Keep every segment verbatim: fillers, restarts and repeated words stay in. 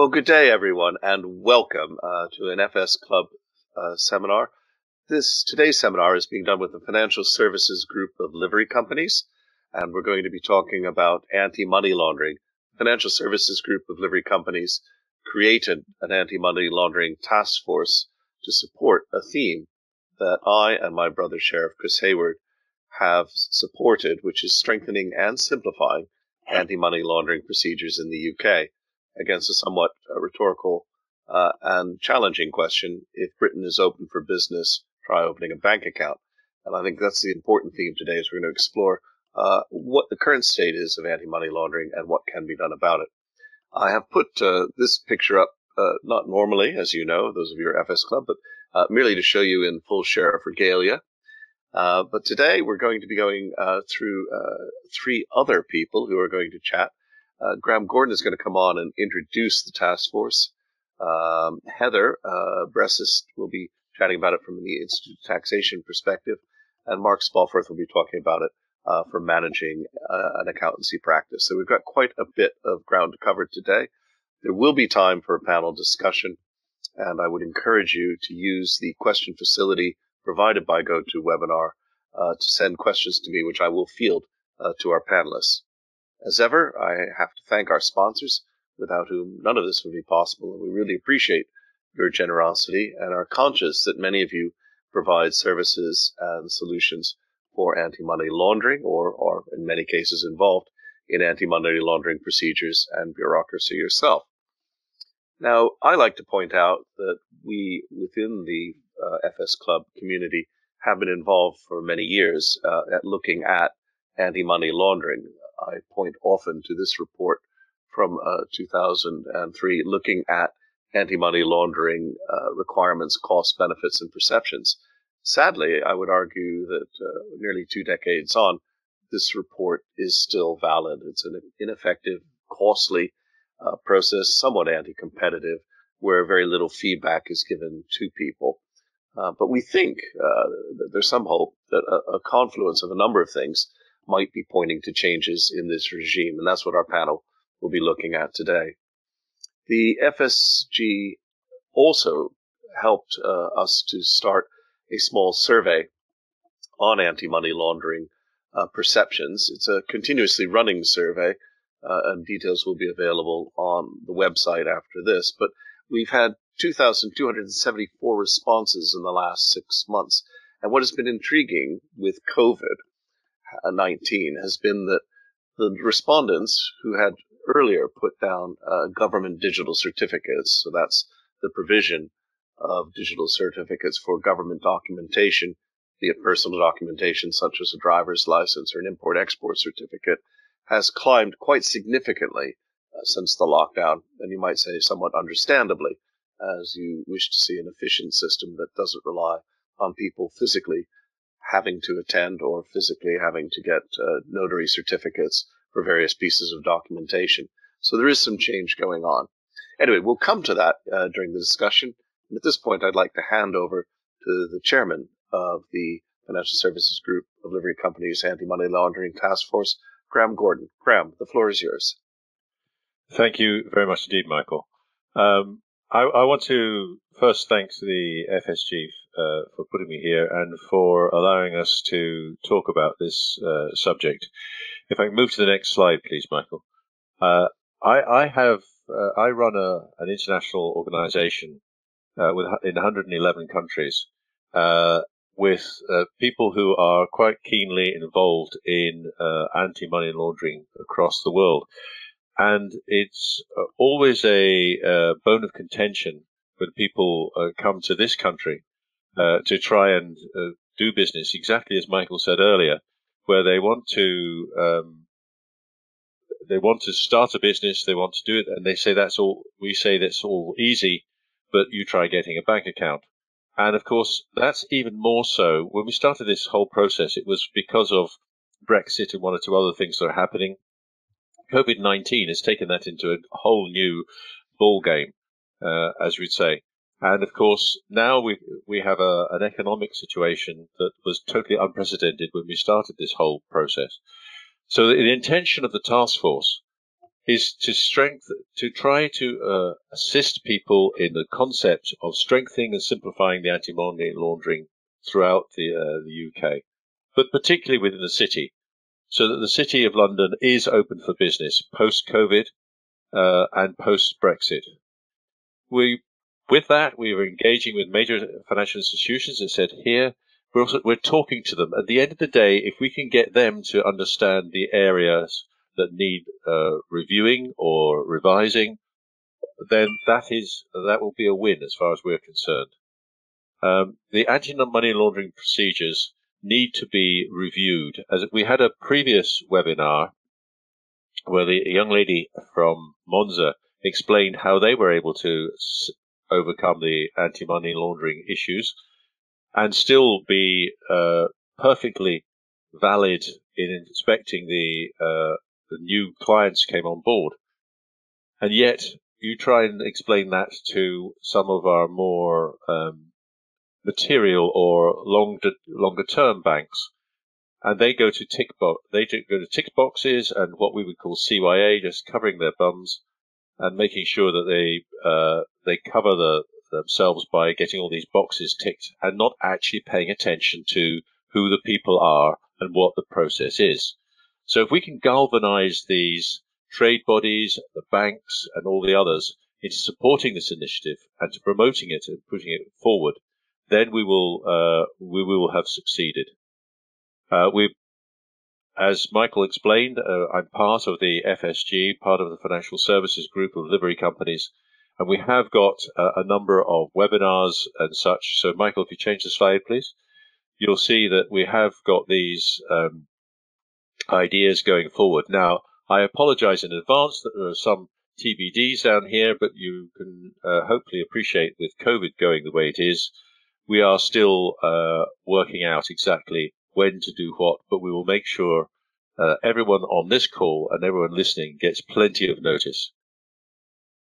Well, good day, everyone, and welcome uh, to an F S Club uh, seminar. This Today's seminar is being done with the Financial Services Group of Livery Companies, and we're going to be talking about anti-money laundering. Financial Services Group of Livery Companies created an anti-money laundering task force to support a theme that I and my brother Sheriff Chris Hayward have supported, which is strengthening and simplifying anti-money laundering procedures in the U K, against a somewhat rhetorical uh, and challenging question: if Britain is open for business, try opening a bank account. And I think that's the important theme today, is we're going to explore Uh, what the current state is of anti-money laundering and what can be done about it. I have put uh, this picture up, uh, not normally, as you know, those of you are F S Club, but uh, merely to show you in full Sheriff regalia. Uh, but today we're going to be going uh, through uh, three other people who are going to chat. Uh, Graeme Gordon is going to come on and introduce the task force. Um, Heather uh, Bressis will be chatting about it from the Institute of Taxation perspective, and Mark Spofforth will be talking about it Uh, for managing uh, an accountancy practice. So we've got quite a bit of ground to cover today. There will be time for a panel discussion, and I would encourage you to use the question facility provided by GoToWebinar uh, to send questions to me, which I will field uh, to our panelists. As ever, I have to thank our sponsors, without whom none of this would be possible, and we really appreciate your generosity and are conscious that many of you provide services and solutions for anti-money laundering, or are in many cases involved in anti-money laundering procedures and bureaucracy yourself. Now, I like to point out that we, within the uh, F S Club community, have been involved for many years uh, at looking at anti-money laundering. I point often to this report from uh, two thousand three, looking at anti-money laundering uh, requirements, costs, benefits, and perceptions. Sadly, I would argue that uh, nearly two decades on, this report is still valid. It's an ineffective, costly uh, process, somewhat anti-competitive, where very little feedback is given to people. Uh, but we think uh, that there's some hope that a, a confluence of a number of things might be pointing to changes in this regime, and that's what our panel will be looking at today. The F S G also helped uh, us to start a small survey on anti-money laundering uh, perceptions. It's a continuously running survey, uh, and details will be available on the website after this. But we've had two thousand two hundred seventy-four responses in the last six months. And what has been intriguing with COVID nineteen has been that the respondents who had earlier put down uh, government digital certificates, so that's the provision of digital certificates for government documentation, be it personal documentation such as a driver's license or an import-export certificate, has climbed quite significantly uh, since the lockdown, and you might say somewhat understandably, as you wish to see an efficient system that doesn't rely on people physically having to attend or physically having to get uh, notary certificates for various pieces of documentation. So there is some change going on. Anyway, we'll come to that uh, during the discussion. And at this point, I'd like to hand over to the chairman of the Financial Services Group of Livery Companies Anti-Money Laundering Task Force, Graeme Gordon. Graeme, the floor is yours. Thank you very much indeed, Michael. Um, I, I want to first thank the F S G uh, for putting me here and for allowing us to talk about this uh, subject. If I can move to the next slide, please, Michael. Uh, I, I have uh, I run a, an international organisation Uh, with, in one hundred eleven countries, uh, with uh, people who are quite keenly involved in uh, anti-money laundering across the world. And it's uh, always a uh, bone of contention when people uh, come to this country uh, to try and uh, do business, exactly as Michael said earlier, where they want to um, they want to start a business, they want to do it, and they say that's all. We say that's all easy, but you try getting a bank account. And of course, that's even more so. When we started this whole process, it was because of Brexit and one or two other things that are happening. COVID nineteen has taken that into a whole new ball game, uh, as we'd say. And of course, now we we have a, an economic situation that was totally unprecedented when we started this whole process. So the intention of the task force is to strengthen, to try to uh, assist people in the concept of strengthening and simplifying the anti-money laundering throughout the, uh, the U K, but particularly within the city, so that the City of London is open for business post-COVID uh, and post-Brexit. We, with that, we are engaging with major financial institutions, as said here. We're, also, we're talking to them. At the end of the day, if we can get them to understand the areas that need uh, reviewing or revising, then that is that will be a win as far as we're concerned. Um, the anti-money laundering procedures need to be reviewed. As we had a previous webinar where the young lady from Monza explained how they were able to s overcome the anti-money laundering issues and still be uh, perfectly valid in inspecting the, uh, the new clients came on board. And yet you try and explain that to some of our more um, material or longer longer term banks, and they go to tick box they go to tick boxes and what we would call C Y A, just covering their bums and making sure that they uh, they cover the, themselves by getting all these boxes ticked and not actually paying attention to who the people are and what the process is. So if we can galvanize these trade bodies, the banks and all the others into supporting this initiative and to promoting it and putting it forward, then we will uh, we will have succeeded. Uh, we, as Michael explained, uh, I'm part of the F S G, part of the Financial Services Group of Livery Companies, and we have got uh, a number of webinars and such. So, Michael, if you change the slide, please, you'll see that we have got these um, ideas going forward. Now, I apologize in advance that there are some T B Ds down here, but you can uh, hopefully appreciate with COVID going the way it is, we are still uh, working out exactly when to do what, but we will make sure uh, everyone on this call and everyone listening gets plenty of notice.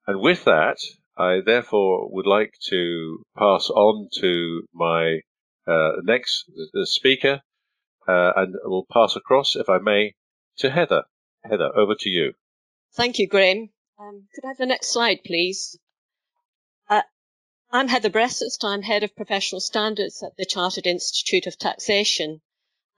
And with that, I therefore would like to pass on to my uh, next the speaker, uh, and we'll pass across, if I may, to Heather. Heather, over to you. Thank you, Graeme. Um, could I have the next slide, please? Uh, I'm Heather Bressis, I'm Head of Professional Standards at the Chartered Institute of Taxation,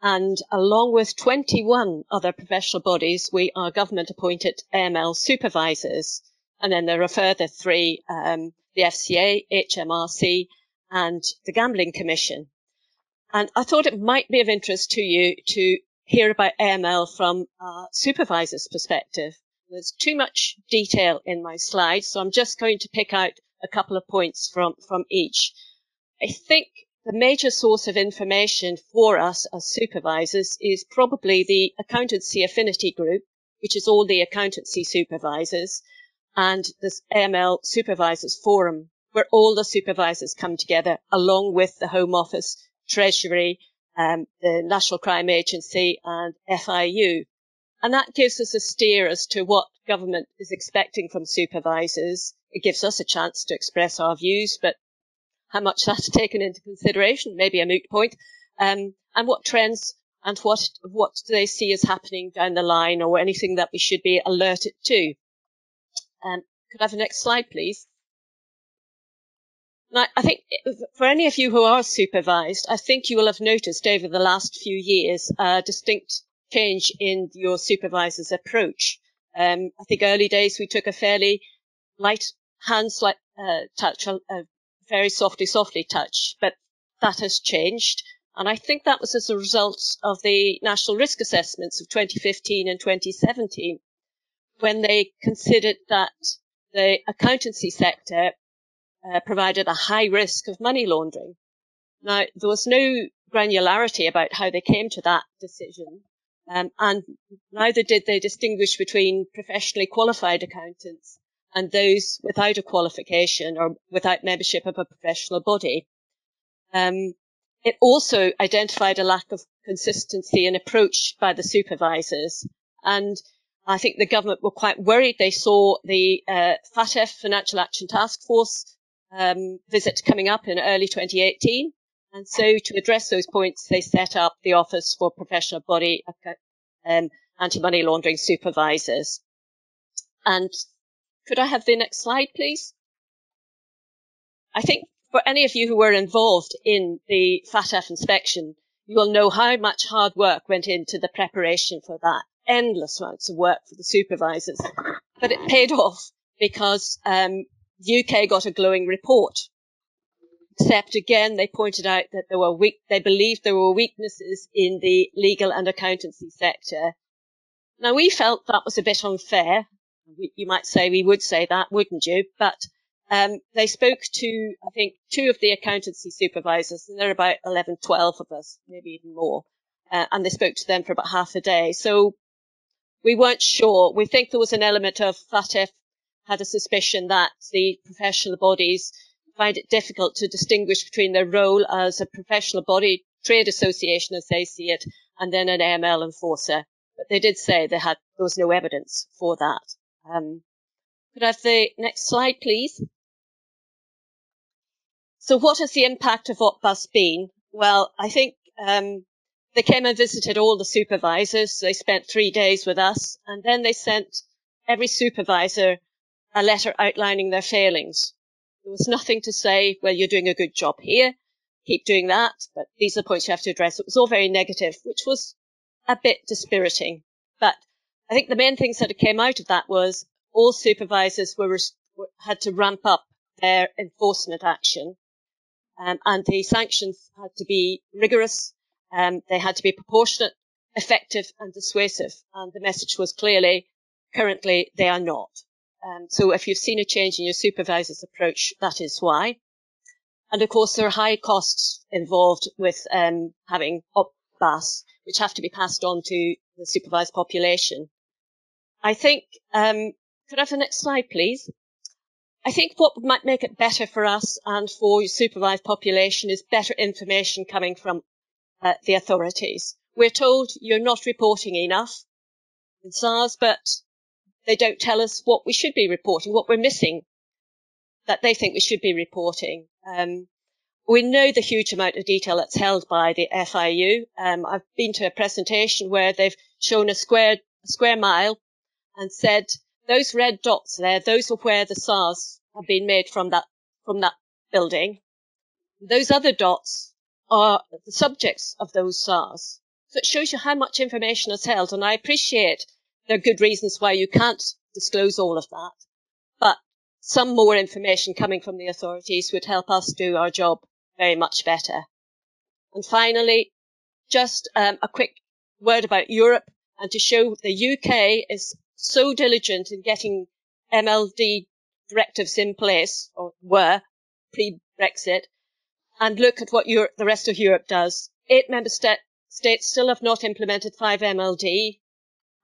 and along with twenty-one other professional bodies, we are government-appointed A M L supervisors, and then there are further three, um, the F C A, H M R C, and the Gambling Commission. And I thought it might be of interest to you to hear about A M L from a supervisor's perspective. There's too much detail in my slides, so I'm just going to pick out a couple of points from, from each. I think the major source of information for us as supervisors is probably the Accountancy Affinity Group, which is all the accountancy supervisors, and this A M L Supervisors Forum, where all the supervisors come together, along with the Home Office, Treasury, um, the National Crime Agency, and F I U. And that gives us a steer as to what government is expecting from supervisors. It gives us a chance to express our views, but how much that's taken into consideration, maybe a moot point, um, and what trends and what what do they see as happening down the line or anything that we should be alerted to. Um, could I have the next slide, please? Now, I think for any of you who are supervised, I think you will have noticed over the last few years a distinct change in your supervisor's approach. Um, I think early days we took a fairly light hand slight, uh, touch, a uh, very softly, softly touch, but that has changed. And I think that was as a result of the national risk assessments of twenty fifteen and twenty seventeen, when they considered that the accountancy sector uh, provided a high risk of money laundering. Now, there was no granularity about how they came to that decision. Um, and neither did they distinguish between professionally qualified accountants and those without a qualification or without membership of a professional body. Um, it also identified a lack of consistency in approach by the supervisors. And I think the government were quite worried. They saw the uh, F A T F, Financial Action Task Force, um, visit coming up in early twenty eighteen. And so to address those points, they set up the Office for Professional Body um, Anti-Money Laundering Supervisors. And could I have the next slide, please? I think for any of you who were involved in the F A T F inspection, you will know how much hard work went into the preparation for that. Endless amounts of work for the supervisors. But it paid off because um, the U K got a glowing report. Except, again, they pointed out that there were weak, they believed there were weaknesses in the legal and accountancy sector. Now, we felt that was a bit unfair. We, you might say we would say that, wouldn't you? But um, they spoke to, I think, two of the accountancy supervisors, and there are about eleven, twelve of us, maybe even more. Uh, and they spoke to them for about half a day. So we weren't sure. We think there was an element of F A T F had a suspicion that the professional bodies find it difficult to distinguish between their role as a professional body, trade association as they see it, and then an A M L enforcer. But they did say they had, there was no evidence for that. Um, could I have the next slide, please? So what has the impact of O P B A S been? Well, I think um, they came and visited all the supervisors. They spent three days with us, and then they sent every supervisor a letter outlining their failings. There was nothing to say, well, you're doing a good job here, keep doing that, but these are the points you have to address. It was all very negative, which was a bit dispiriting. But I think the main things that came out of that was all supervisors were had to ramp up their enforcement action, um, and the sanctions had to be rigorous. Um, they had to be proportionate, effective, and dissuasive. And the message was clearly, currently, they are not. Um, so if you've seen a change in your supervisor's approach, that is why. And of course, there are high costs involved with um, having O P B A S, which have to be passed on to the supervised population. I think, um, could I have the next slide, please? I think what might make it better for us and for your supervised population is better information coming from uh, the authorities. We're told you're not reporting enough in S A R S, but they don't tell us what we should be reporting, what we're missing that they think we should be reporting. Um, we know the huge amount of detail that's held by the F I U. Um, I've been to a presentation where they've shown a square, a square mile and said, those red dots there, those are where the S A Rs have been made from that, from that building. Those other dots are the subjects of those S A Rs. So it shows you how much information is held. And I appreciate there are good reasons why you can't disclose all of that. But some more information coming from the authorities would help us do our job very much better. And finally, just um, a quick word about Europe and to show the U K is so diligent in getting M L D directives in place, or were, pre-Brexit, and look at what Europe, the rest of Europe does. Eight member sta- states still have not implemented five M L D.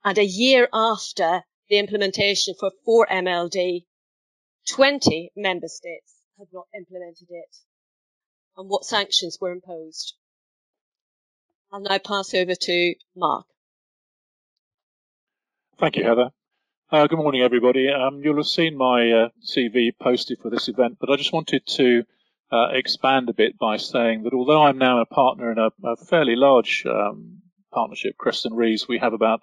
And a year after the implementation for four M L D, twenty member states had not implemented it. And what sanctions were imposed? I'll now pass over to Mark. Thank you, Heather. Uh, good morning, everybody. Um, you'll have seen my uh, C V posted for this event, but I just wanted to uh, expand a bit by saying that although I'm now a partner in a, a fairly large um, partnership, Kreston Reeves, we have about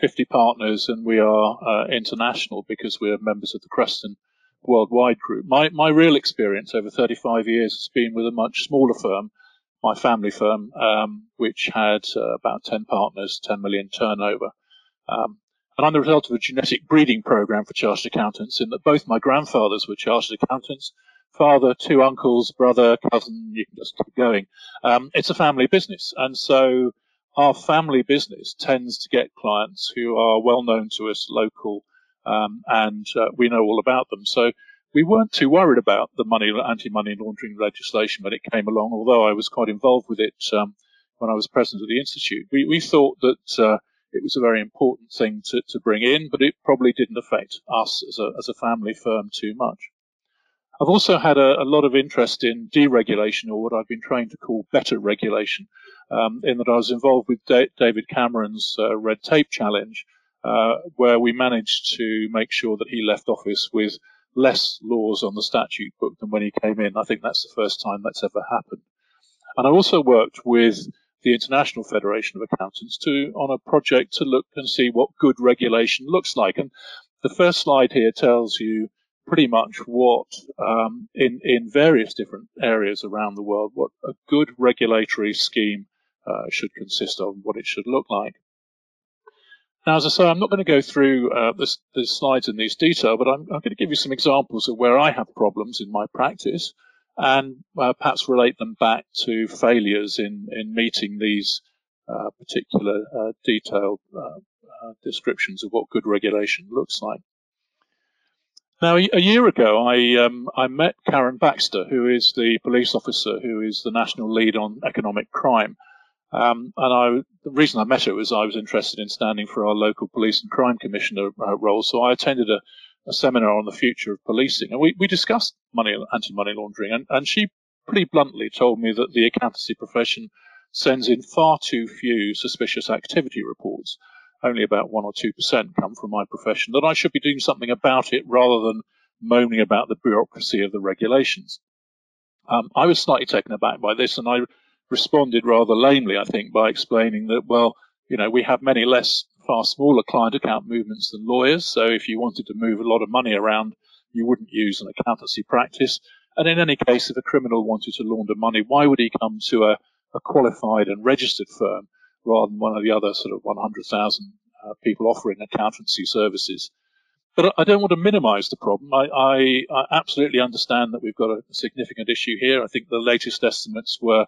fifty partners, and we are uh, international because we are members of the Kreston worldwide group. My, my real experience over thirty-five years has been with a much smaller firm, my family firm, um, which had uh, about ten partners, ten million turnover. Um, and I'm the result of a genetic breeding program for chartered accountants in that both my grandfathers were chartered accountants, father, two uncles, brother, cousin, you can just keep going. Um, it's a family business. And so our family business tends to get clients who are well known to us, local, um, and uh, we know all about them. So we weren't too worried about the money, anti-money laundering legislation when it came along, although I was quite involved with it um, when I was president of the Institute. We, we thought that uh, it was a very important thing to, to bring in, but it probably didn't affect us as a, as a family firm too much. I've also had a, a lot of interest in deregulation, or what I've been trained to call better regulation, um, in that I was involved with da David Cameron's uh, Red Tape Challenge, uh, where we managed to make sure that he left office with less laws on the statute book than when he came in. I think that's the first time that's ever happened. And I also worked with the International Federation of Accountants to, on a project to look and see what good regulation looks like. And The first slide here tells you pretty much what, um, in, in various different areas around the world, what a good regulatory scheme uh, should consist of, and what it should look like. Now, as I say, I'm not going to go through uh, this, the slides in these detail, but I'm, I'm going to give you some examples of where I have problems in my practice, and uh, perhaps relate them back to failures in, in meeting these uh, particular uh, detailed uh, uh, descriptions of what good regulation looks like. Now, a year ago, I, um, I met Karen Baxter, who is the police officer who is the national lead on economic crime. Um, and I, the reason I met her was I was interested in standing for our local police and crime commissioner uh, role. So I attended a, a seminar on the future of policing. And we, we discussed money, anti-money laundering. And, and she pretty bluntly told me that the accountancy profession sends in far too few suspicious activity reports. Only about one or two percent come from my profession, that I should be doing something about it rather than moaning about the bureaucracy of the regulations. Um, I was slightly taken aback by this, and I responded rather lamely, I think, by explaining that, well, you know, we have many less, far smaller client account movements than lawyers, so if you wanted to move a lot of money around, you wouldn't use an accountancy practice. And in any case, if a criminal wanted to launder money, why would he come to a, a qualified and registered firm, rather than one of the other sort of one hundred thousand uh, people offering accountancy services? But I don't want to minimize the problem. I, I, I absolutely understand that we've got a significant issue here. I think the latest estimates were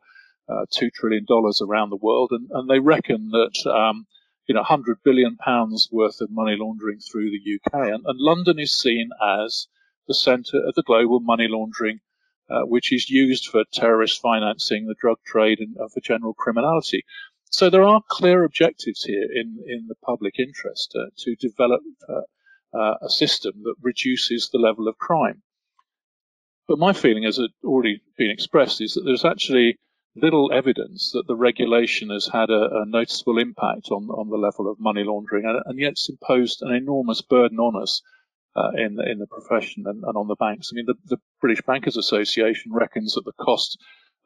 uh, two trillion dollars around the world, and, and they reckon that um, you know, one hundred billion pounds worth of money laundering through the U K. And, and London is seen as the center of the global money laundering, uh, which is used for terrorist financing, the drug trade, and uh, for general criminality. So there are clear objectives here in, in the public interest uh, to develop uh, uh, a system that reduces the level of crime. But my feeling, as it's already been expressed, is that there's actually little evidence that the regulation has had a, a noticeable impact on, on the level of money laundering, and, and yet it's imposed an enormous burden on us uh, in, the, in the profession and, and on the banks. I mean, the, the British Bankers Association reckons that the cost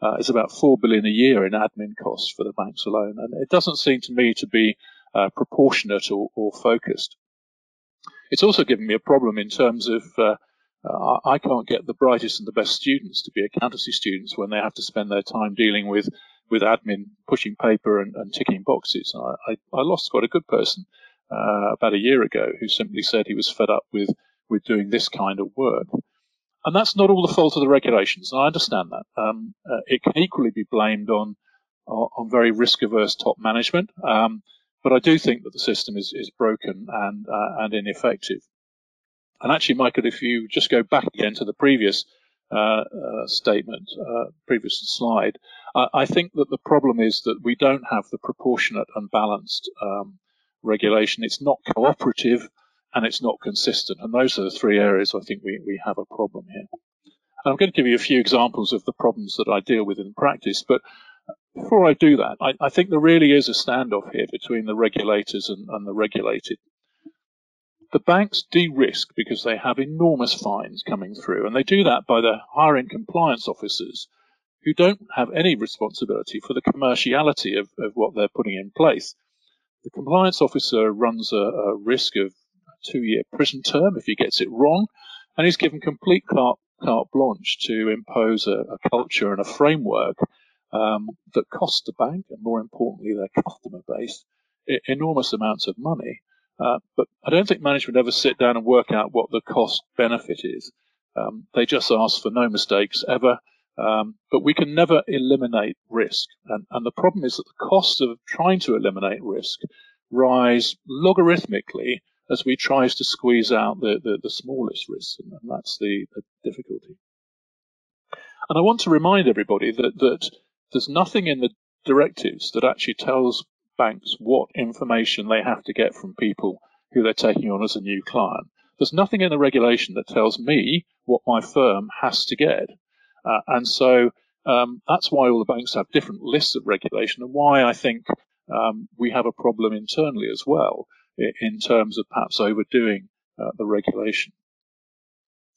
Uh, it's about four billion dollars a year in admin costs for the banks alone, and it doesn't seem to me to be uh, proportionate or, or focused. It's also given me a problem in terms of uh, uh, I can't get the brightest and the best students to be accountancy students when they have to spend their time dealing with, with admin, pushing paper and, and ticking boxes. I, I, I lost quite a good person uh, about a year ago who simply said he was fed up with, with doing this kind of work. And that's not all the fault of the regulations, and I understand that. Um, uh, it can equally be blamed on on very risk-averse top management, um, but I do think that the system is, is broken and uh, and ineffective. And actually, Michael, if you just go back again to the previous uh, uh, statement, uh, previous slide, uh, I think that the problem is that we don't have the proportionate and balanced um, regulation. It's not cooperative, and it's not consistent. And those are the three areas I think we, we have a problem here. And I'm going to give you a few examples of the problems that I deal with in practice. But before I do that, I, I think there really is a standoff here between the regulators and, and the regulated. The banks de-risk because they have enormous fines coming through. And they do that by the hiring compliance officers who don't have any responsibility for the commerciality of, of what they're putting in place. The compliance officer runs a, a risk of two-year prison term if he gets it wrong, and he's given complete carte, carte blanche to impose a, a culture and a framework um, that costs the bank, and more importantly their customer base, enormous amounts of money. Uh, but I don't think management ever sit down and work out what the cost benefit is. Um, they just ask for no mistakes ever, um, but we can never eliminate risk. And, and the problem is that the cost of trying to eliminate risk rise logarithmically as we try to squeeze out the, the, the smallest risks, and that's the, the difficulty. And I want to remind everybody that, that there's nothing in the directives that actually tells banks what information they have to get from people who they're taking on as a new client. There's nothing in the regulation that tells me what my firm has to get. Uh, and so um, that's why all the banks have different lists of regulation, and why I think um, we have a problem internally as well, in terms of perhaps overdoing uh, the regulation.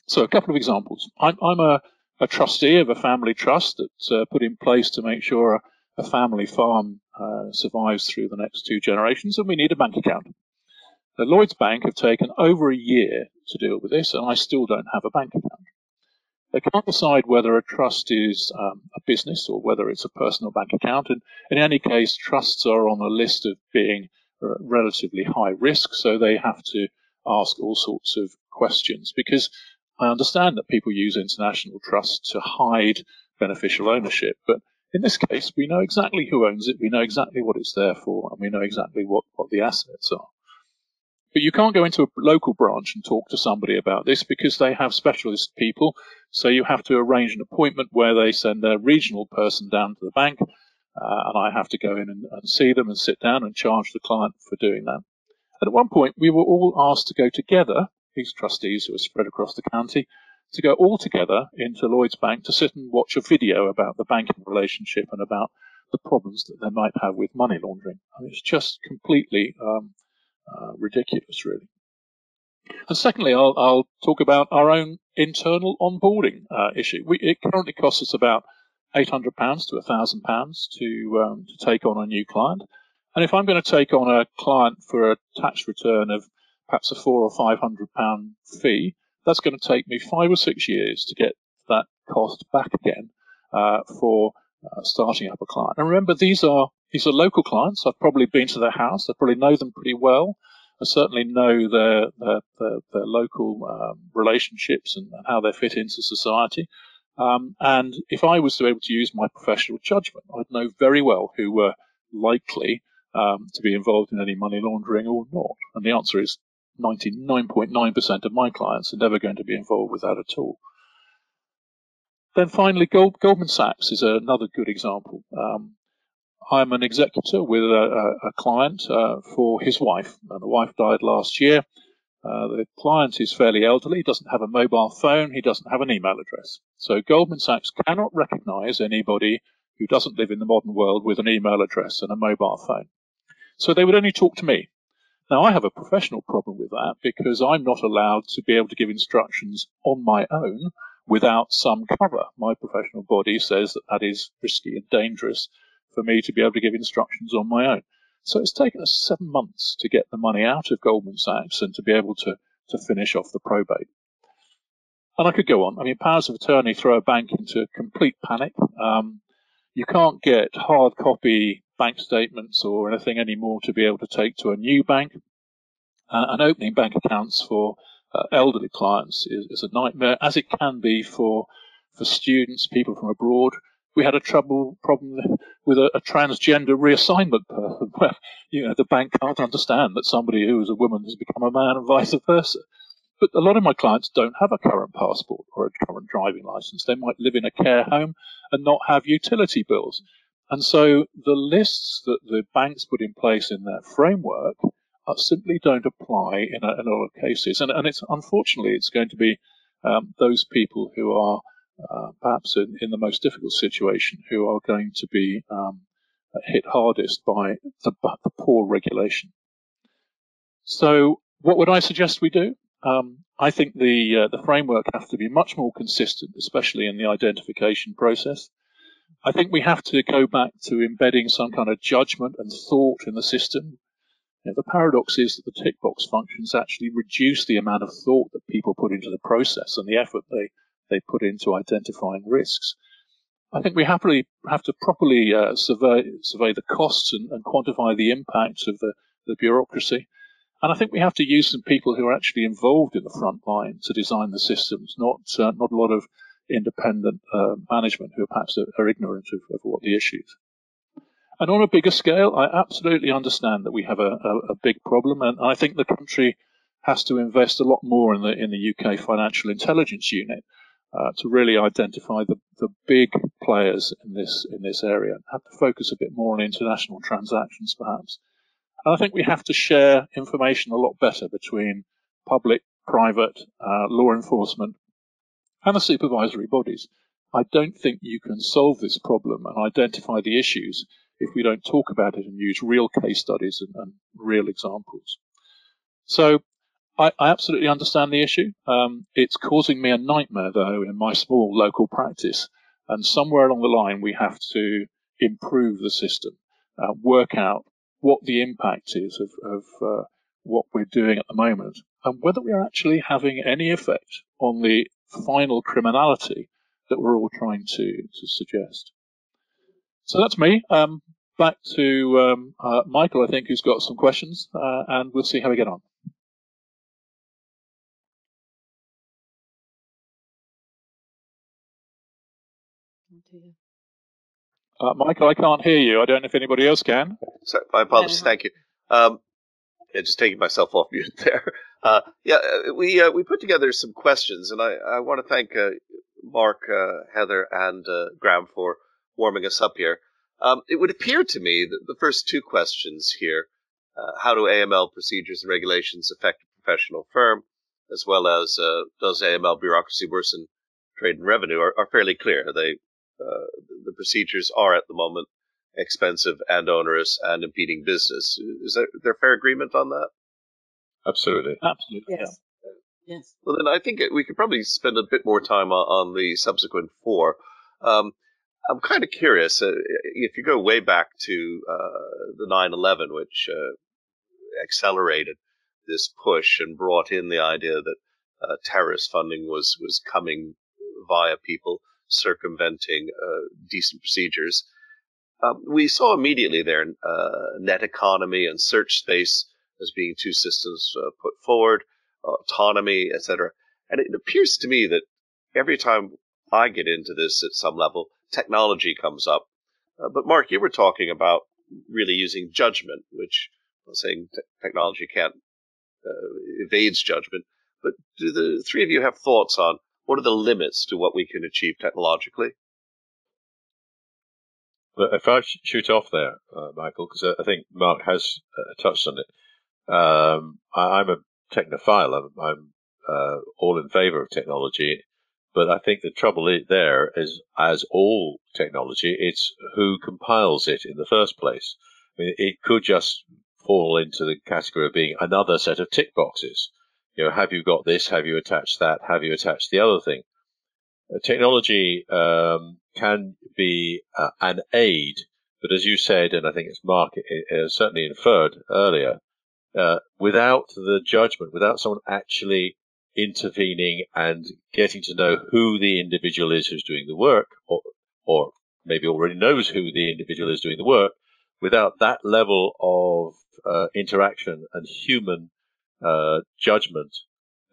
So a couple of examples. I'm, I'm a, a trustee of a family trust that's uh, put in place to make sure a, a family farm uh, survives through the next two generations, and we need a bank account. Now, Lloyds Bank have taken over a year to deal with this, and I still don't have a bank account. They can't decide whether a trust is um, a business or whether it's a personal bank account. And in any case, trusts are on a list of being relatively high risk, so they have to ask all sorts of questions, because I understand that people use international trusts to hide beneficial ownership. But in this case, we know exactly who owns it, we know exactly what it's there for, and we know exactly what, what the assets are. But you can't go into a local branch and talk to somebody about this because they have specialist people. So you have to arrange an appointment where they send their regional person down to the bank, uh, and I have to go in and, and see them and sit down and charge the client for doing that. And at one point, we were all asked to go together, these trustees who are spread across the county, to go all together into Lloyds Bank to sit and watch a video about the banking relationship and about the problems that they might have with money laundering. I mean, it's just completely... Um, Uh, ridiculous, really. And secondly, I'll, I'll talk about our own internal onboarding uh, issue. We, it currently costs us about eight hundred pounds to one thousand pounds to, um, to take on a new client. And if I'm going to take on a client for a tax return of perhaps a four or five hundred pound fee, that's going to take me five or six years to get that cost back again uh, for uh, starting up a client. And remember, these are These are local clients. I've probably been to their house. I probably know them pretty well. I certainly know their, their, their, their local um, relationships and how they fit into society. Um, and if I was to be able to use my professional judgment, I'd know very well who were likely um, to be involved in any money laundering or not. And the answer is ninety-nine point nine percent of my clients are never going to be involved with that at all. Then finally, Gold, Goldman Sachs is another good example. Um, I'm an executor with a, a, a client uh, for his wife, and the wife died last year. Uh, the client is fairly elderly, doesn't have a mobile phone, he doesn't have an email address. So Goldman Sachs cannot recognize anybody who doesn't live in the modern world with an email address and a mobile phone. So they would only talk to me. Now, I have a professional problem with that because I'm not allowed to be able to give instructions on my own without some cover. My professional body says that that is risky and dangerous for me to be able to give instructions on my own. So it's taken us seven months to get the money out of Goldman Sachs and to be able to, to finish off the probate. And I could go on. I mean, powers of attorney throw a bank into complete panic. Um, you can't get hard copy bank statements or anything anymore to be able to take to a new bank. Uh, and opening bank accounts for uh, elderly clients is, is a nightmare, as it can be for, for students, people from abroad. We had a trouble problem with a, a transgender reassignment person where, you know, the bank can't understand that somebody who is a woman has become a man and vice versa. But a lot of my clients don't have a current passport or a current driving license. They might live in a care home and not have utility bills. And so the lists that the banks put in place in their framework are, simply don't apply in a, in a lot of cases. And, and it's unfortunately, it's going to be um, those people who are Uh, perhaps in, in the most difficult situation, who are going to be um, hit hardest by the, the poor regulation. So what would I suggest we do? Um, I think the, uh, the framework has to be much more consistent, especially in the identification process. I think we have to go back to embedding some kind of judgment and thought in the system. You know, the paradox is that the tick box functions actually reduce the amount of thought that people put into the process and the effort they they put into identifying risks. I think we happily have to properly uh, survey, survey the costs and, and quantify the impact of the, the bureaucracy. And I think we have to use some people who are actually involved in the front line to design the systems, not uh, not a lot of independent uh, management who perhaps are, are ignorant of, of what the issues. And on a bigger scale, I absolutely understand that we have a, a, a big problem, and I think the country has to invest a lot more in the, in the U K Financial Intelligence Unit. Uh, to really identify the, the big players in this in this area, and have to focus a bit more on international transactions, perhaps. And I think we have to share information a lot better between public, private, uh, law enforcement, and the supervisory bodies. I don't think you can solve this problem and identify the issues if we don't talk about it and use real case studies and, and real examples. So I absolutely understand the issue. Um, it's causing me a nightmare, though, in my small local practice. And somewhere along the line, we have to improve the system, uh, work out what the impact is of, of uh, what we're doing at the moment and whether we are actually having any effect on the final criminality that we're all trying to, to suggest. So that's me. Um, back to um, uh, Michael, I think, who's got some questions, uh, and we'll see how we get on. Uh, Michael, I can't hear you. I don't know if anybody else can. Sorry, my apologies. Thank you. Um, yeah, just taking myself off mute there. Uh, yeah, we uh, we put together some questions, and I, I want to thank uh, Mark, uh, Heather, and uh, Graeme for warming us up here. Um, it would appear to me that the first two questions here, uh, how do A M L procedures and regulations affect a professional firm, as well as uh, does A M L bureaucracy worsen trade and revenue, are, are fairly clear. They Uh, the procedures are at the moment expensive and onerous and impeding business. Is there, is there fair agreement on that? Absolutely. Absolutely. Yes. Yeah. Yes. Well, then I think we could probably spend a bit more time on, on the subsequent four. Um, I'm kind of curious, uh, if you go way back to uh, the nine eleven, which uh, accelerated this push and brought in the idea that uh, terrorist funding was, was coming via people circumventing uh, decent procedures. Um, we saw immediately there uh, net economy and search space as being two systems uh, put forward, uh, autonomy, et cetera. And it appears to me that every time I get into this at some level, technology comes up. Uh, but Mark, you were talking about really using judgment, which I'm not saying te technology can't uh, evades judgment. But do the three of you have thoughts on what are the limits to what we can achieve technologically? If I shoot off there, uh, Michael, because I think Mark has uh, touched on it. Um, I, I'm a technophile. I'm, I'm uh, all in favor of technology. But I think the trouble there is, as all technology, it's who compiles it in the first place. I mean, it could just fall into the category of being another set of tick boxes. You know, have you got this? Have you attached that? Have you attached the other thing? Uh, technology um, can be uh, an aid, but as you said, and I think it's Mark uh, certainly inferred earlier, uh, without the judgment, without someone actually intervening and getting to know who the individual is who's doing the work, or, or maybe already knows who the individual is doing the work, without that level of uh, interaction and human Uh, judgment,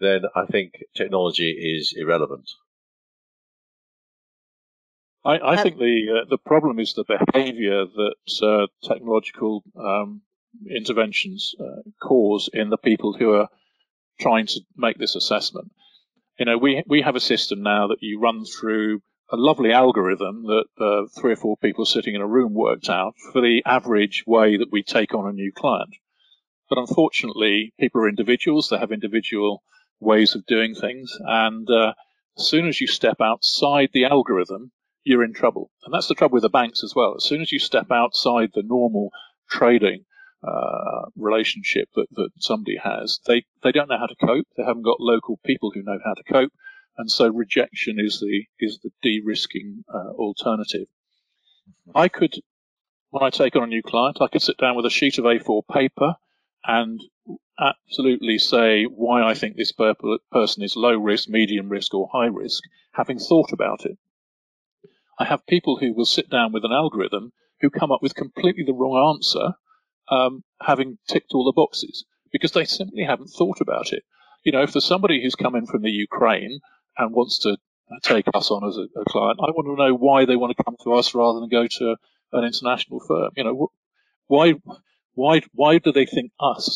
then I think technology is irrelevant. I, I think the uh, the problem is the behaviour that uh, technological um, interventions uh, cause in the people who are trying to make this assessment. You know, we we have a system now that you run through a lovely algorithm that uh, three or four people sitting in a room worked out for the average way that we take on a new client. But unfortunately, people are individuals. They have individual ways of doing things. And uh, as soon as you step outside the algorithm, you're in trouble. And that's the trouble with the banks as well. As soon as you step outside the normal trading uh, relationship that, that somebody has, they, they don't know how to cope. They haven't got local people who know how to cope. And so rejection is the, is the de-risking uh, alternative. I could, when I take on a new client, I could sit down with a sheet of A four paper and absolutely say why I think this person is low risk, medium risk, or high risk, having thought about it. I have people who will sit down with an algorithm who come up with completely the wrong answer, um, having ticked all the boxes, because they simply haven't thought about it. You know, if there's somebody who's come in from the Ukraine and wants to take us on as a, a client, I want to know why they want to come to us rather than go to an international firm. You know, wh why... Why? Why do they think us?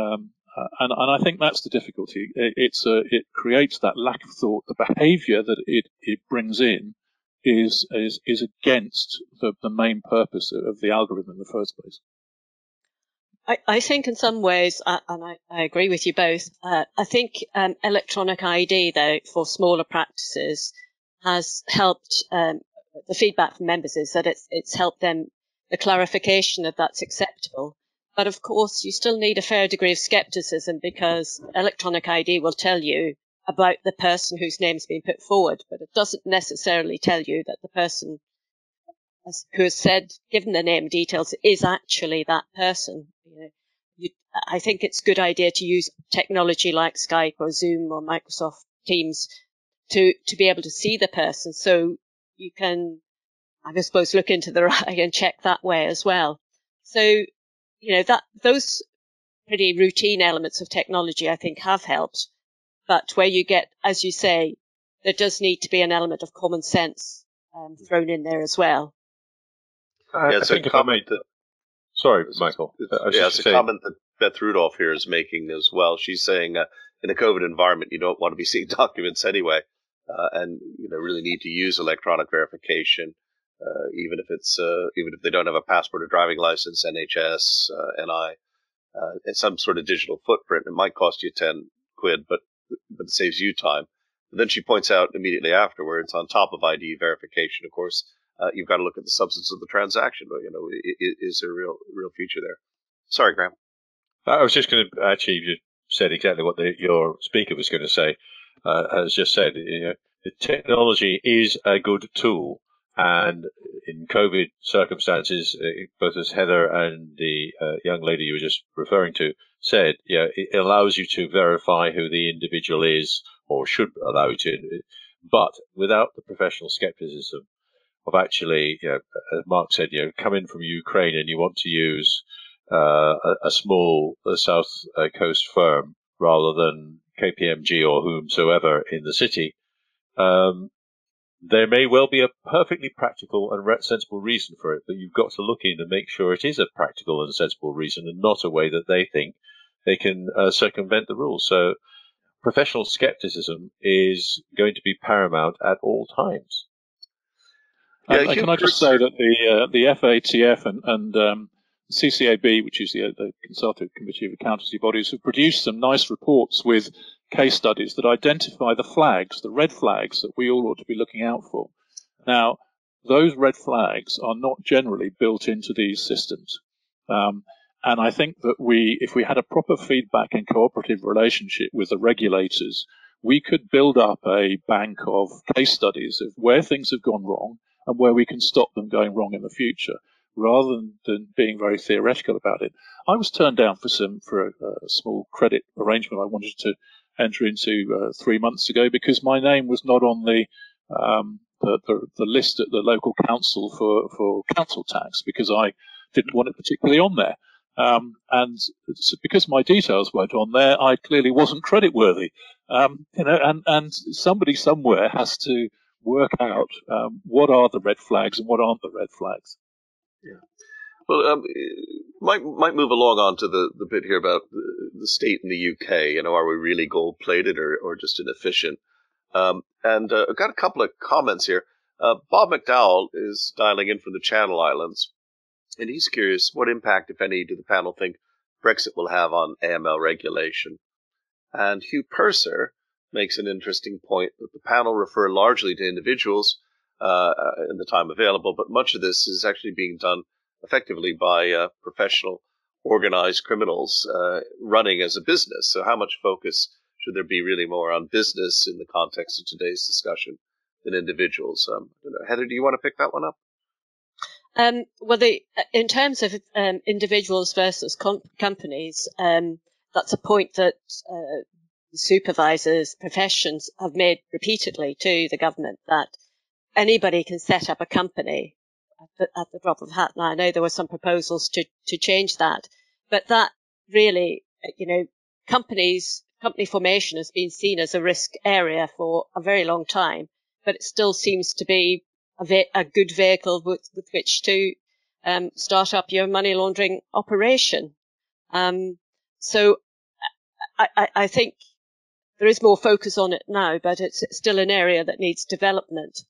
Um, uh, and, and I think that's the difficulty. It, it's a, it creates that lack of thought. The behaviour that it, it brings in is is is against the, the main purpose of the algorithm in the first place. I, I think in some ways, uh, and I, I agree with you both. Uh, I think um, electronic I D, though, for smaller practices, has helped. Um, the feedback from members is that it's it's helped them. The clarification that that's acceptable. But of course, you still need a fair degree of scepticism because electronic I D will tell you about the person whose name's been put forward, but it doesn't necessarily tell you that the person who has said, given the name details, is actually that person. You know, you, I think it's a good idea to use technology like Skype or Zoom or Microsoft Teams to, to be able to see the person. So you can, I suppose, look into the eye and check that way as well. So, you know, that those pretty routine elements of technology, I think, have helped. But where you get, as you say, there does need to be an element of common sense um, thrown in there as well. I, yeah, it's I a comment that, sorry, Michael. I yeah, it's a say. comment that Beth Rudolph here is making as well. She's saying uh, in a COVID environment, you don't want to be seeing documents anyway, uh, and you know, really need to use electronic verification, uh, even if it's uh, even if they don't have a passport or driving license, N H S, uh, N I, uh, and some sort of digital footprint. It might cost you ten quid, but but it saves you time. And then she points out immediately afterwards, on top of I D verification, of course, uh, you've got to look at the substance of the transaction. You know, is, is there a real, real future there? Sorry, Graham. I was just going to actually, you said exactly what the, your speaker was going to say. Uh, as just said, you know, the technology is a good tool. And in COVID circumstances, both as Heather and the uh, young lady you were just referring to said, you know, it allows you to verify who the individual is, or should allow you to, but without the professional skepticism of actually, you know, as Mark said, you know, come in from Ukraine and you want to use uh, a, a small a South Coast firm rather than K P M G or whomsoever in the city, um, there may well be a perfectly practical and sensible reason for it, but you've got to look in and make sure it is a practical and sensible reason and not a way that they think they can uh, circumvent the rules. So professional skepticism is going to be paramount at all times. Yeah, uh, can I just say that the uh, the F A T F and, and um, C C A B, which is the, the Consultative Committee of Accountancy Bodies, have produced some nice reports with case studies that identify the flags, the red flags that we all ought to be looking out for. Now, those red flags are not generally built into these systems. Um, and I think that we, if we had a proper feedback and cooperative relationship with the regulators, we could build up a bank of case studies of where things have gone wrong and where we can stop them going wrong in the future, rather than, than being very theoretical about it. I was turned down for some for a, a small credit arrangement I wanted to enter into uh, three months ago because my name was not on the, um, the, the the list at the local council for, for council tax because I didn't want it particularly on there. Um, and because my details weren't on there, I clearly wasn't creditworthy. Um, you know, and, and somebody somewhere has to work out um, what are the red flags and what aren't the red flags. Yeah. Well, um, might might move along on to the, the bit here about the state in the U K. You know, are we really gold-plated or, or just inefficient? Um, and uh, I've got a couple of comments here. Uh, Bob McDowell is dialing in from the Channel Islands, and he's curious, what impact, if any, do the panel think Brexit will have on A M L regulation? And Hugh Purser makes an interesting point that the panel refer largely to individuals uh, in the time available, but much of this is actually being done effectively by uh, professional organized criminals uh, running as a business. So how much focus should there be really more on business in the context of today's discussion than individuals? Um, I don't know. Heather, do you want to pick that one up? Um, well, the, in terms of um, individuals versus com companies, um, that's a point that uh, supervisors, professions have made repeatedly to the government, that anybody can set up a company at the, at the drop of a hat. Now, I know there were some proposals to, to change that, but that really, you know, companies, company formation has been seen as a risk area for a very long time, but it still seems to be a good vehicle with, with which to um, start up your money laundering operation. Um, so I, I, I think there is more focus on it now, but it's, it's still an area that needs development.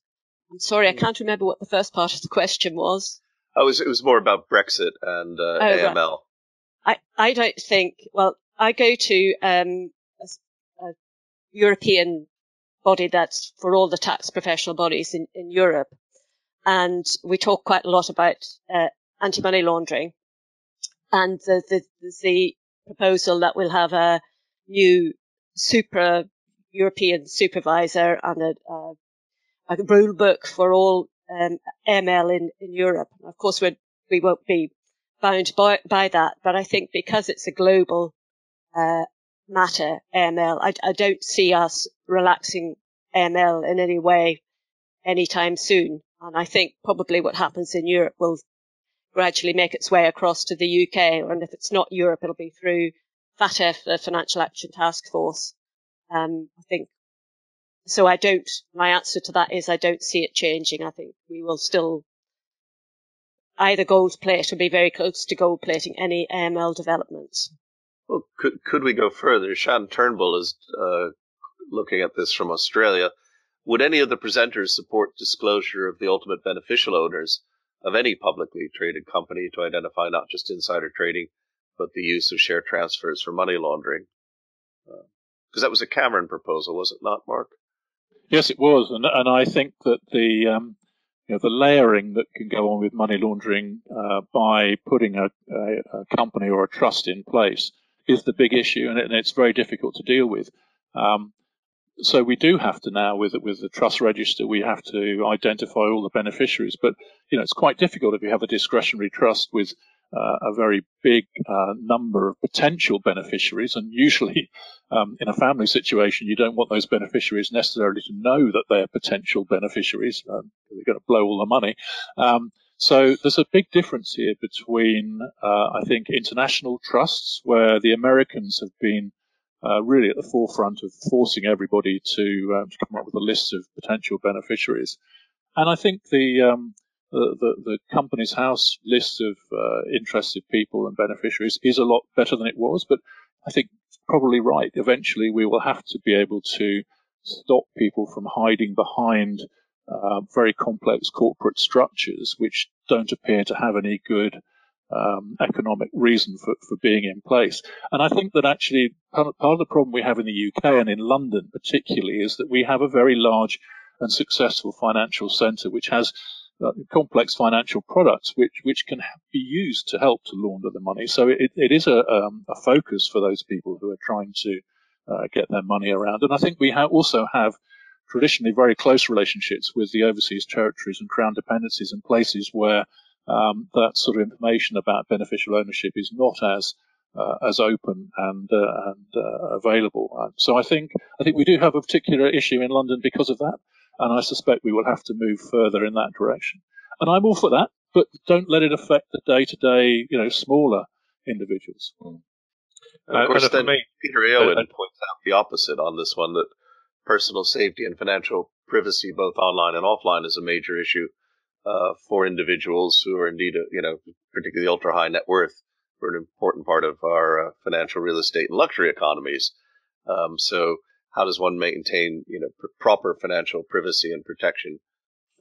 I'm sorry, I can't remember what the first part of the question was. Oh, it was, it was more about Brexit and uh, oh, A M L. Right. I, I don't think, well, I go to um, a, a European body that's for all the tax professional bodies in, in Europe. And we talk quite a lot about uh, anti-money laundering. And the, the, the proposal that we'll have a new super European supervisor and a, a, a rule book for all um, A M L in, in Europe. Of course, we'd, we won't be bound by, by that. But I think because it's a global uh, matter, A M L, I, I don't see us relaxing A M L in any way anytime soon. And I think probably what happens in Europe will gradually make its way across to the U K. And if it's not Europe, it'll be through FATF, the Financial Action Task Force. Um, I think so. I don't. My answer to that is I don't see it changing. I think we will still either gold plate or be very close to gold plating any A M L developments. Well, could could we go further? Shan Turnbull is uh, looking at this from Australia. Would any of the presenters support disclosure of the ultimate beneficial owners of any publicly traded company to identify not just insider trading, but the use of share transfers for money laundering? Because uh, that was a Cameron proposal, was it not, Mark? Yes, it was, and and I think that the um, you know, the layering that can go on with money laundering uh, by putting a, a, a company or a trust in place is the big issue, and, it, and it's very difficult to deal with. Um, so we do have to now, with with the trust register, we have to identify all the beneficiaries. But you know, it's quite difficult if you have a discretionary trust with Uh, a very big uh, number of potential beneficiaries, and usually um, in a family situation you don't want those beneficiaries necessarily to know that they are potential beneficiaries. Um, they're going to blow all the money. Um, so there's a big difference here between, uh, I think, international trusts, where the Americans have been uh, really at the forefront of forcing everybody to, um, to come up with a list of potential beneficiaries. And I think the um, The, the, the company's house list of uh, interested people and beneficiaries is a lot better than it was, but I think probably right. Eventually, we will have to be able to stop people from hiding behind uh, very complex corporate structures which don't appear to have any good um, economic reason for, for being in place. And I think that actually part of the problem we have in the U K and in London particularly is that we have a very large and successful financial centre which has Uh, complex financial products which which can be used to help to launder the money. So it, it is a, um, a focus for those people who are trying to uh, get their money around. And I think we ha also have traditionally very close relationships with the overseas territories and crown dependencies and places where um, that sort of information about beneficial ownership is not as uh, as open and uh, and uh, available. And so I think I think we do have a particular issue in London because of that. And I suspect we will have to move further in that direction. And I'm all for that, but don't let it affect the day-to-day, you know, smaller individuals. Mm. And of uh, course, and then me, Peter Aylwin uh, points out the opposite on this one, that personal safety and financial privacy, both online and offline, is a major issue uh, for individuals who are indeed, a, you know, particularly ultra-high net worth, who are an important part of our uh, financial real estate and luxury economies. Um, so... How does one maintain, you know, pr proper financial privacy and protection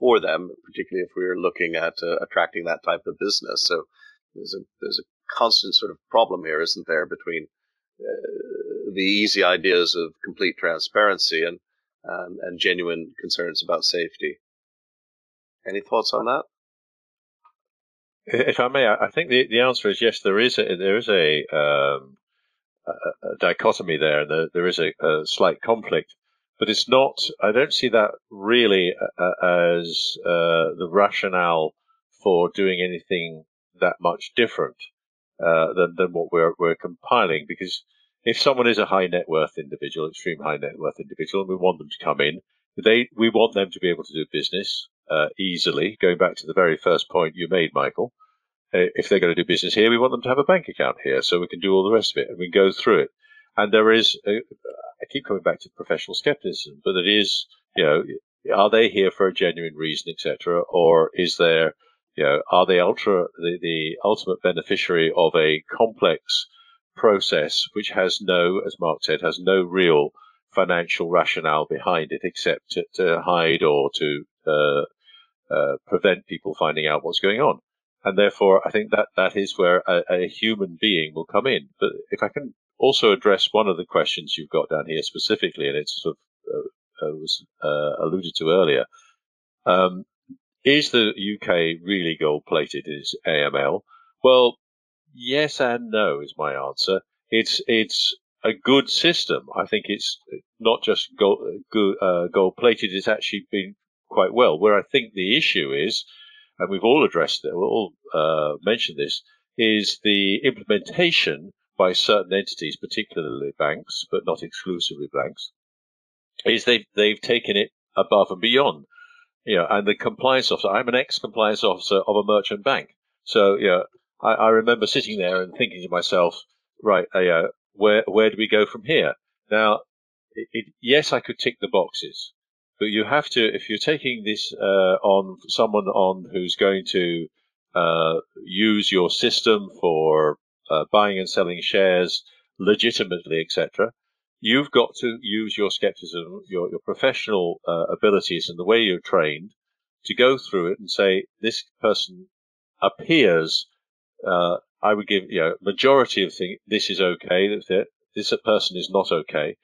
for them, particularly if we're looking at uh, attracting that type of business? So there's a there's a constant sort of problem here, isn't there, between uh, the easy ideas of complete transparency and um, and genuine concerns about safety. Any thoughts on that? If I may, I think the the answer is yes. There is a, there is a um... a dichotomy there, and there, there is a, a slight conflict, but it's not, I don't see that really uh, as uh, the rationale for doing anything that much different uh, than, than what we're, we're compiling, because if someone is a high net worth individual, extreme high net worth individual, and we want them to come in, they we want them to be able to do business uh, easily, going back to the very first point you made, Michael. If they're going to do business here, we want them to have a bank account here so we can do all the rest of it, and we can go through it. And there is, a, I keep coming back to professional skepticism, but it is, you know, are they here for a genuine reason, et cetera, or is there, you know, are they ultra, the, the ultimate beneficiary of a complex process which has no, as Mark said, has no real financial rationale behind it except to, to hide or to uh, uh, prevent people finding out what's going on. And therefore, I think that that is where a, a human being will come in. But if I can also address one of the questions you've got down here specifically, and it's sort of uh, uh, was uh, alluded to earlier, um, is the U K really gold-plated? Is A M L? Well, yes and no is my answer. It's it's a good system. I think it's not just gold uh, gold-plated. It's actually been quite well. Where I think the issue is, and we've all addressed it, we'll all uh, mention this, is the implementation by certain entities, particularly banks, but not exclusively banks, is they've, they've taken it above and beyond. You know, and the compliance officer, I'm an ex-compliance officer of a merchant bank. So, you know, I, I remember sitting there and thinking to myself, right, uh, where, where do we go from here? Now, it, it, yes, I could tick the boxes, but you have to, if you're taking this uh, on someone on who's going to uh, use your system for uh, buying and selling shares legitimately, et cetera, you've got to use your skepticism, your, your professional uh, abilities and the way you're trained to go through it and say, this person appears, uh, I would give, you know, majority of things, this is okay, this person is not okay.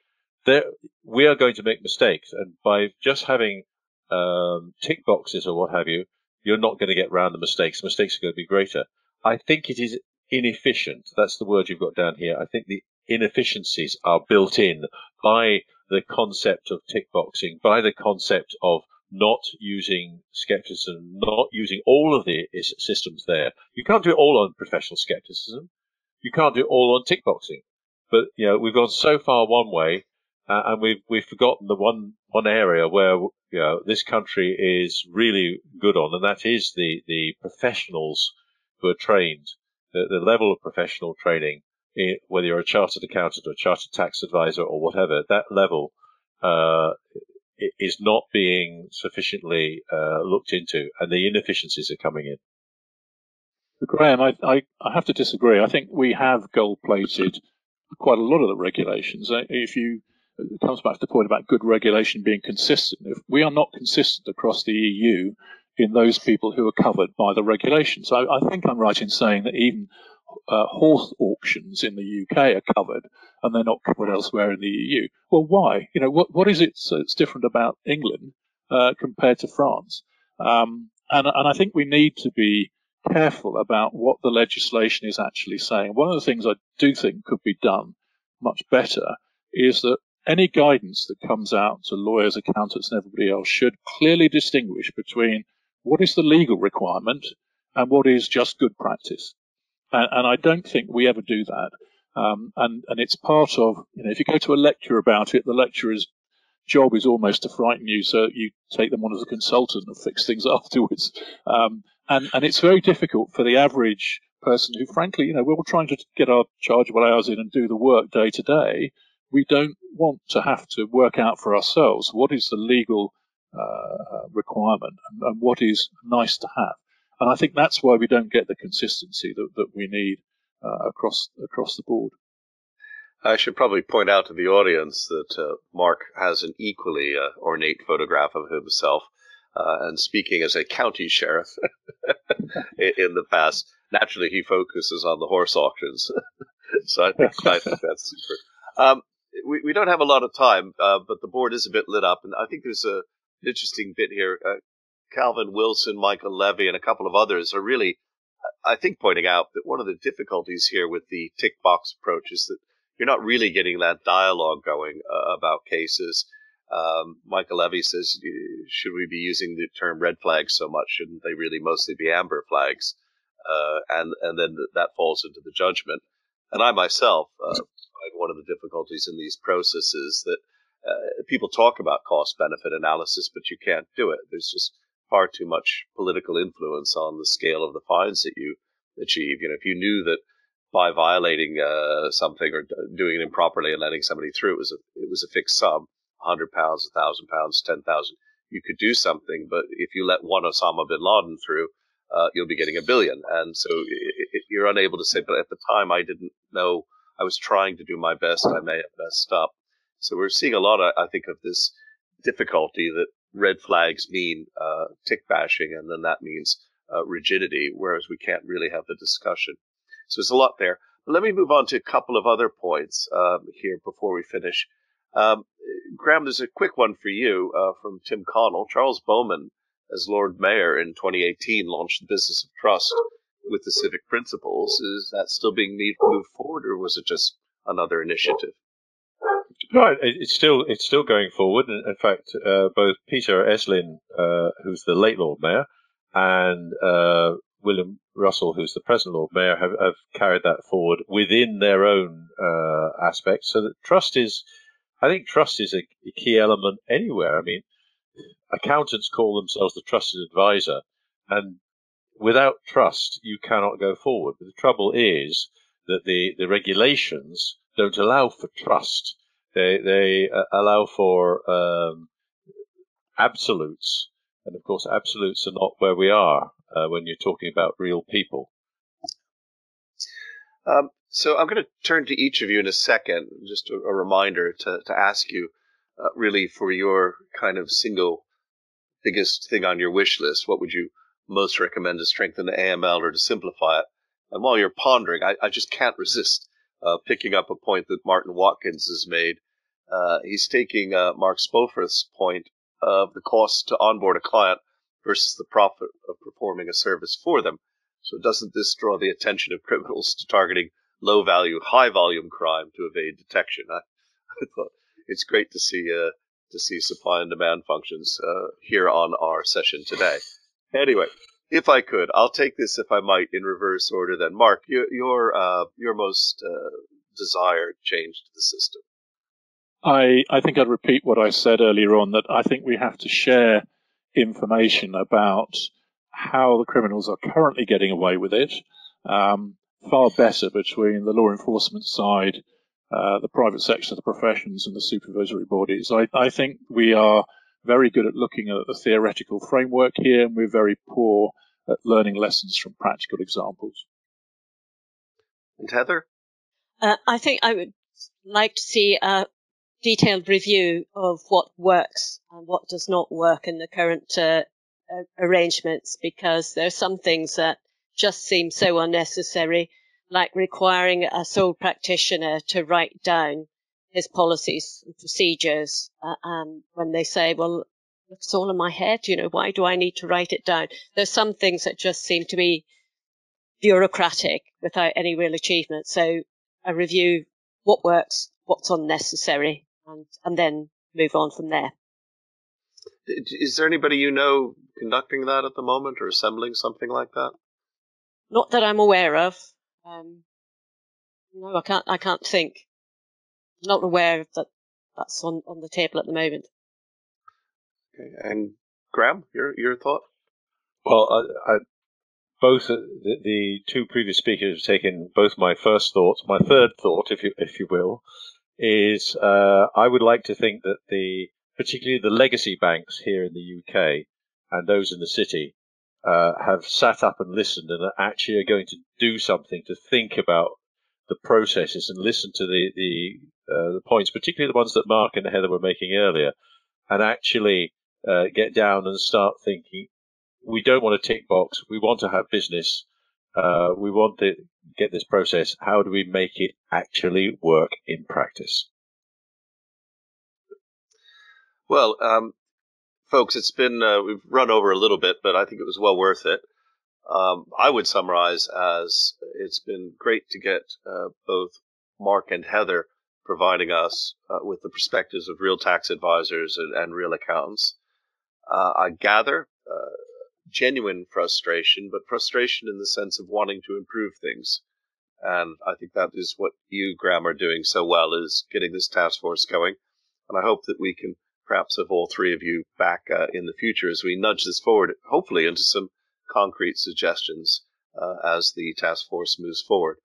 There, we are going to make mistakes. And by just having um, tick boxes or what have you, you're not going to get round the mistakes. The mistakes are going to be greater. I think it is inefficient. That's the word you've got down here. I think the inefficiencies are built in by the concept of tick boxing, by the concept of not using skepticism, not using all of the systems there. You can't do it all on professional skepticism. You can't do it all on tick boxing. But, you know, we've gone so far one way, uh, and we've, we've forgotten the one, one area where, you know, this country is really good on, and that is the, the professionals who are trained, the, the level of professional training. Whether you're a chartered accountant or a chartered tax advisor or whatever, that level uh, is not being sufficiently uh, looked into, and the inefficiencies are coming in. Graeme, I, I, I have to disagree. I think we have gold-plated quite a lot of the regulations. If you, it comes back to the point about good regulation being consistent. If we are not consistent across the E U in those people who are covered by the regulations. So I, I think I'm right in saying that even Uh, horse auctions in the U K are covered, and they're not covered elsewhere in the E U. Well, why? You know, what what is it that's different about England uh, compared to France? Um, and and I think we need to be careful about what the legislation is actually saying. One of the things I do think could be done much better is that any guidance that comes out to lawyers, accountants, and everybody else should clearly distinguish between what is the legal requirement and what is just good practice. And, and I don't think we ever do that. Um, and, and it's part of, you know, if you go to a lecture about it, the lecturer's job is almost to frighten you, so you take them on as a consultant and fix things afterwards. Um, and, and it's very difficult for the average person who, frankly, you know, we're all trying to get our chargeable hours in and do the work day to day. We don't want to have to work out for ourselves what is the legal uh, requirement and, and what is nice to have. And I think that's why we don't get the consistency that, that we need uh, across across the board. I should probably point out to the audience that uh, Mark has an equally uh, ornate photograph of himself uh, and speaking as a county sheriff in the past. Naturally, he focuses on the horse auctions. So I think, I think that's super. Um, we, we don't have a lot of time, uh, but the board is a bit lit up. And I think there's a, an interesting bit here. Uh, Calvin Wilson, Michael Levy, and a couple of others are really, I think, pointing out that one of the difficulties here with the tick box approach is that you're not really getting that dialogue going uh, about cases. Um, Michael Levy says, should we be using the term red flags so much? Shouldn't they really mostly be amber flags? Uh, and, and then that falls into the judgment. And I myself uh, find one of the difficulties in these processes that uh, people talk about cost-benefit analysis, but you can't do it. There's just far too much political influence on the scale of the fines that you achieve. You know, if you knew that by violating uh, something or doing it improperly and letting somebody through, it was a, it was a fixed sum, one hundred pounds, one thousand pounds, ten thousand pounds, you could do something. But if you let one Osama bin Laden through, uh, you'll be getting a billion. And so it, it, you're unable to say, but at the time I didn't know, I was trying to do my best, I may have messed up. So we're seeing a lot, of, I think, of this difficulty that red flags mean uh, tick bashing, and then that means uh, rigidity, whereas we can't really have the discussion. So there's a lot there. But let me move on to a couple of other points um, here before we finish. Um, Graeme, there's a quick one for you uh, from Tim Connell. Charles Bowman, as Lord Mayor in twenty eighteen, launched the business of trust with the civic principles. Is that still being moved forward, or was it just another initiative? Right, it's still it's still going forward. In fact, uh, both Peter Eslin, uh, who's the late Lord Mayor, and uh, William Russell, who's the present Lord Mayor, have, have carried that forward within their own uh, aspects. So that trust is, I think trust is a, a key element anywhere. I mean, accountants call themselves the trusted advisor, and without trust, you cannot go forward. But the trouble is that the, the regulations don't allow for trust. They, they uh, allow for um, absolutes. And, of course, absolutes are not where we are uh, when you're talking about real people. Um, so I'm going to turn to each of you in a second, just a, a reminder to, to ask you uh, really for your kind of single biggest thing on your wish list. What would you most recommend to strengthen the A M L or to simplify it? And while you're pondering, I, I just can't resist uh, picking up a point that Martin Watkins has made. Uh, he's taking uh, Mark Spofforth's point of the cost to onboard a client versus the profit of performing a service for them. So doesn't this draw the attention of criminals to targeting low-value, high-volume crime to evade detection? I, I thought it's great to see uh, to see supply and demand functions uh, here on our session today. Anyway, if I could, I'll take this, if I might, in reverse order then. Mark, your your, uh, your most uh, desired change to the system. I, I think I'd repeat what I said earlier on, that I think we have to share information about how the criminals are currently getting away with it, um, far better between the law enforcement side, uh, the private sector, the professions and the supervisory bodies. I, I think we are very good at looking at the theoretical framework here, and we're very poor at learning lessons from practical examples. And Heather? Uh, I think I would like to see uh detailed review of what works and what does not work in the current uh, arrangements, because there are some things that just seem so unnecessary, like requiring a sole practitioner to write down his policies and procedures. Uh, um, when they say, well, it's all in my head, you know, why do I need to write it down? There's some things that just seem to be bureaucratic without any real achievement. So a review, what works, what's unnecessary, and, and then move on from there. Is there anybody you know conducting that at the moment or assembling something like that? Not that I'm aware of. Um, no, I can't. I can't think. I'm not aware of that. That's on, on the table at the moment. Okay, and Graeme, your your thought? Well, I, I, both the, the two previous speakers have taken both my first thoughts. My third thought, if you if you will, is uh, I would like to think that the particularly the legacy banks here in the U K and those in the city uh, have sat up and listened and are actually are going to do something to think about the processes and listen to the the, uh, the points, particularly the ones that Mark and Heather were making earlier, and actually uh, get down and start thinking. We don't want a tick box. We want to have business. Uh, we want to get this process. How do we make it actually work in practice? Well, um, folks, it's been uh, we've run over a little bit, but I think it was well worth it. Um, I would summarize as it's been great to get uh, both Mark and Heather providing us uh, with the perspectives of real tax advisors and, and real accountants. Uh, I gather uh, genuine frustration, but frustration in the sense of wanting to improve things. And I think that is what you, Graeme, are doing so well, is getting this task force going. And I hope that we can perhaps have all three of you back uh, in the future as we nudge this forward, hopefully into some concrete suggestions uh, as the task force moves forward.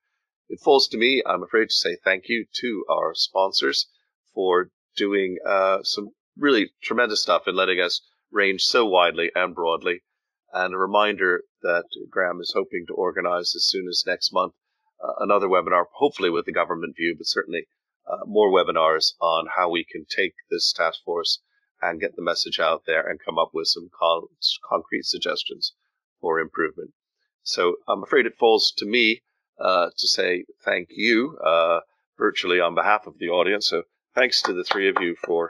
It falls to me, I'm afraid, to say thank you to our sponsors for doing uh, some really tremendous stuff and letting us range so widely and broadly. And a reminder that Graeme is hoping to organize as soon as next month uh, another webinar, hopefully with the government view, but certainly uh, more webinars on how we can take this task force and get the message out there and come up with some con- concrete suggestions for improvement. So I'm afraid it falls to me uh, to say thank you uh, virtually on behalf of the audience. So thanks to the three of you for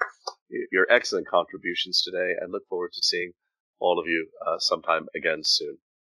your excellent contributions today, and look forward to seeing all of you uh, sometime again soon.